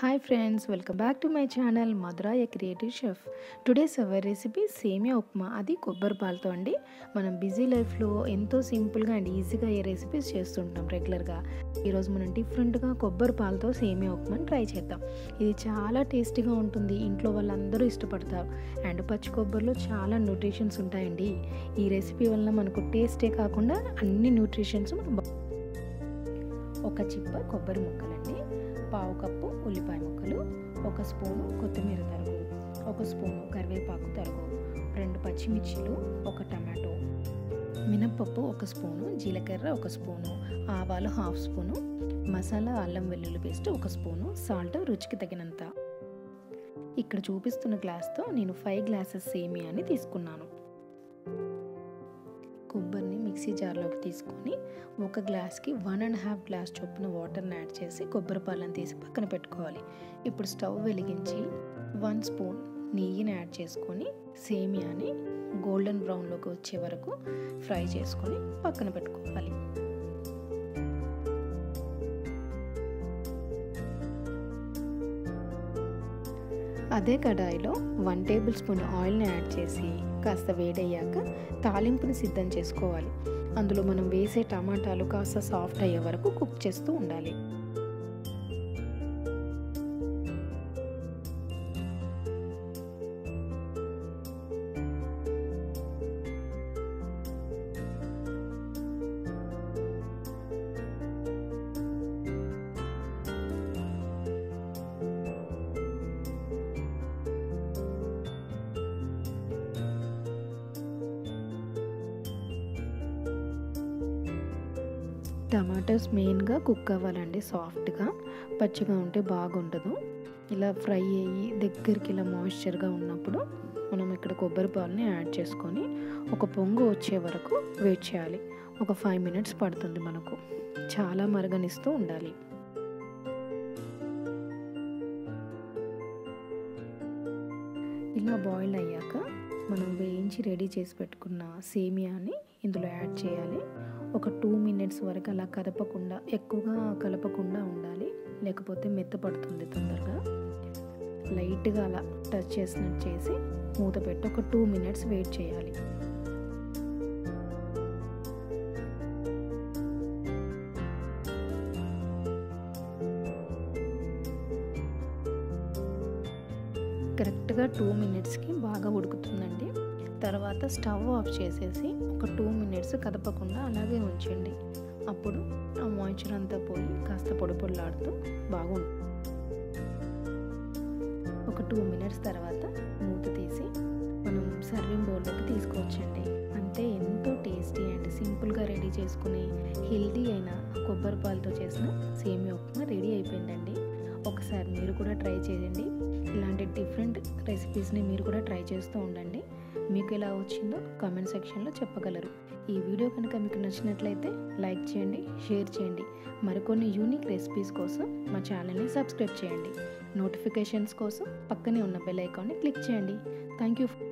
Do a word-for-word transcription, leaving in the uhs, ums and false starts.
Hi friends, welcome back to my channel Madhura a Creative Chef. Today's our recipe semiya upma adi kobbari palto andi. Manam busy life lo ento simple ga and easy ga ee recipes chestuntam regular ga. Ee roju manam different ga kobbari palto semiya upma try cheddam. Idi chaala tasty ga untundi, intlo vallandaru ishtapadaru and pachi kobbarilo chaala nutritions untayandi. Ee recipe valla manaku taste e kaakunda anni nutritions manaku oka chippa kobbari mukkalandi. పావు cup ఉల్లిపాయ ముక్కలు, ఒక spoon కొత్తిమీర తరుగు, ఒక spoon కరివేపాకు తరుగు, రెండు పచ్చిమిర్చిలు, ఒక టమాటో, మినప్పప్పు ఒక స్పూను, జీలకర్ర ఒక స్పూను, ఆవాలు హాఫ్ స్పూను, మసాలా అల్లం వెల్లుల్లి పేస్ట్ ఒక స్పూను, సాల్ట్ రుచికి తగినంత. ఇక్కడ చూపిస్తున్న గ్లాస్తో నేను ఫైవ్ గ్లాసెస్ సేమియాని తీసుకున్నాను. కొబ్బరిని మిక్సీ జార్లోకి తీసుకొని ఒక గ్లాస్కి వన్ అండ్ హాఫ్ గ్లాస్ చొప్పున వాటర్ని యాడ్ చేసి కొబ్బరి పాలను తీసి పక్కన పెట్టుకోవాలి. ఇప్పుడు స్టవ్ వెలిగించి వన్ స్పూన్ నెయ్యిని యాడ్ చేసుకొని సేమియాని గోల్డెన్ బ్రౌన్లోకి వచ్చే వరకు ఫ్రై చేసుకొని పక్కన పెట్టుకోవాలి. అదే కడాయిలో వన్ టేబుల్ స్పూన్ ఆయిల్ని యాడ్ చేసి కాస్త వేడయ్యాక తాలింపుని సిద్ధం చేసుకోవాలి. అందులో మనం వేసే టమాటాలు కాస్త సాఫ్ట్ అయ్యే వరకు కుక్ చేస్తూ ఉండాలి. టమాటోస్ మెయిన్గా కుక్ అవ్వాలండి, సాఫ్ట్గా పచ్చిగా ఉంటే బాగుండదు. ఇలా ఫ్రై అయ్యి దగ్గరికి ఇలా మాయిశ్చర్గా ఉన్నప్పుడు మనం ఇక్కడ కొబ్బరి పాలని యాడ్ చేసుకొని ఒక పొంగు వచ్చే వరకు వెయిట్ చేయాలి. ఒక ఫైవ్ మినిట్స్ పడుతుంది మనకు, చాలా మరగనిస్తూ ఉండాలి. ఇలా బాయిల్ అయ్యాక మనం వేయించి రెడీ చేసి పెట్టుకున్న సేమియాని ఇందులో యాడ్ చేయాలి. ఒక టూ మినిట్స్ వరకు అలా కదపకుండా, ఎక్కువగా కలపకుండా ఉండాలి, లేకపోతే మెత్తపడుతుంది తొందరగా. లైట్గా అలా టచ్ చేసినట్టు చేసి మూత పెట్టి ఒక టూ మినిట్స్ వెయిట్ చేయాలి. కరెక్ట్గా టూ మినిట్స్కి బాగా ఉడుకుతుందండి. తర్వాత స్టవ్ ఆఫ్ చేసేసి ఒక టూ మినిట్స్ కదపకుండా అలాగే ఉంచండి. అప్పుడు ఆ మాయిశ్చర్ అంతా పోయి కాస్త పొడి పొడిలాడుతూ బాగుంటుంది. ఒక టూ మినిట్స్ తర్వాత మూత తీసి మనం సర్వింగ్ బౌల్లోకి తీసుకొచ్చండి. అంతే, ఎంతో టేస్టీ అండ్ సింపుల్గా రెడీ చేసుకుని హెల్దీ అయిన కొబ్బరి పాలతో చేసిన సేమియా ఉప్మా రెడీ అయిపోయిందండి. ఒకసారి మీరు కూడా ట్రై చేయండి. ఇలాంటి డిఫరెంట్ రెసిపీస్ని మీరు కూడా ట్రై చేస్తూ ఉండండి. మీకు ఎలా వచ్చిందో కామెంట్ సెక్షన్లో చెప్పగలరు. ఈ వీడియో కనుక మీకు నచ్చినట్లయితే లైక్ చేయండి, షేర్ చేయండి. మరికొన్ని యూనిక్ రెసిపీస్ కోసం మా ఛానల్ని సబ్స్క్రైబ్ చేయండి. నోటిఫికేషన్స్ కోసం పక్కనే ఉన్న బెల్ ఐకాన్ని క్లిక్ చేయండి. Thank you.